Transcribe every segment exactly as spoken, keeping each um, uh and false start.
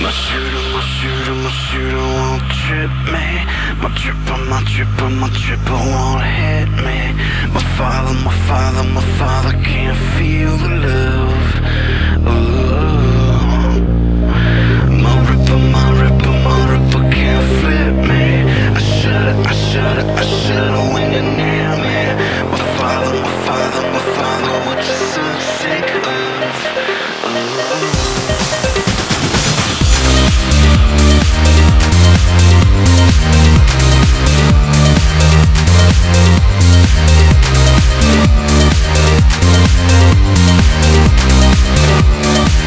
My shooter, my shooter, my shooter won't trip me. My dripper, my dripper, my dripper won't hit me. My father, my father, my father can't feel the love. Ooh. My ripper, my ripper, my ripper can't flip me. I shudder, I shudder, I shudder when you're near me. My father, my father, my father, what you're so sick of. Ooh. We'll be right back.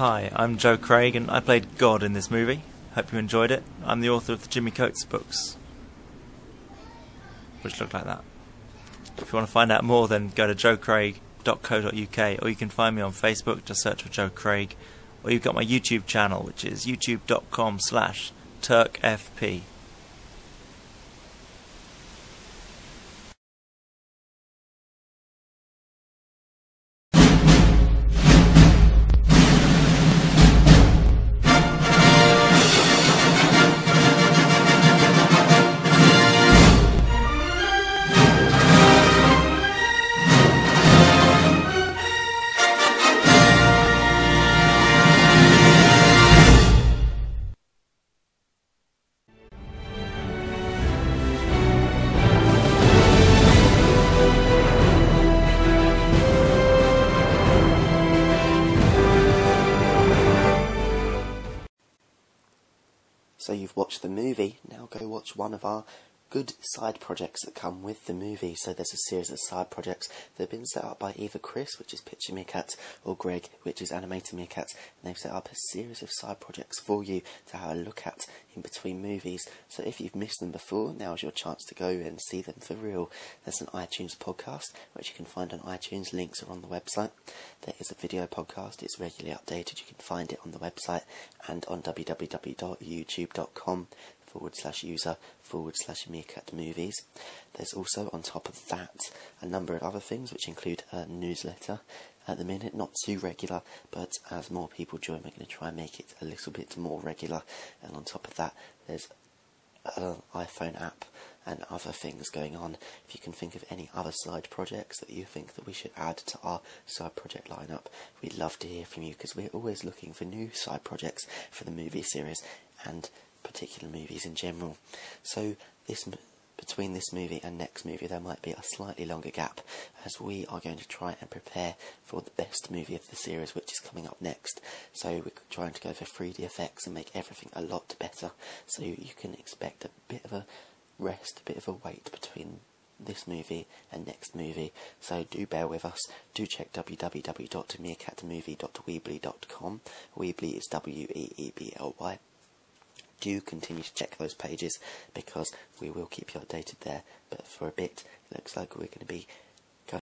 Hi, I'm Joe Craig and I played God in this movie. Hope you enjoyed it. I'm the author of the Jimmy Coates books, which look like that. If you want to find out more, then go to joe craig dot co dot u k, or you can find me on Facebook, just search for Joe Craig, or you've got my YouTube channel, which is youtube dot com slash turk f p. So you've watched the movie, now go watch one of our good side projects that come with the movie. So there's a series of side projects that have been set up by either Chris, which is Picture Meerkats, or Greg, which is Animated Meerkats, and they've set up a series of side projects for you to have a look at in between movies. So if you've missed them before, now's your chance to go and see them for real. There's an iTunes podcast, which you can find on iTunes, links are on the website. There is a video podcast, it's regularly updated, you can find it on the website and on w w w dot youtube dot com forward slash user forward slash meerkat movies. There's also, on top of that, a number of other things which include a newsletter. At the minute, not too regular, but as more people join, we're going to try and make it a little bit more regular. And on top of that, there's an iPhone app and other things going on. If you can think of any other side projects that you think that we should add to our side project lineup, we'd love to hear from you, because we're always looking for new side projects for the movie series and particular movies in general. So this between this movie and next movie there might be a slightly longer gap, as we are going to try and prepare for the best movie of the series, which is coming up next. So we're trying to go for three D effects and make everything a lot better, so you can expect a bit of a rest, a bit of a wait between this movie and next movie. So do bear with us. Do check w w w dot meerkat movie dot weebly dot com. Weebly is W E E B L Y. Do continue to check those pages, because we will keep you updated there. But for a bit, it looks like we're going to be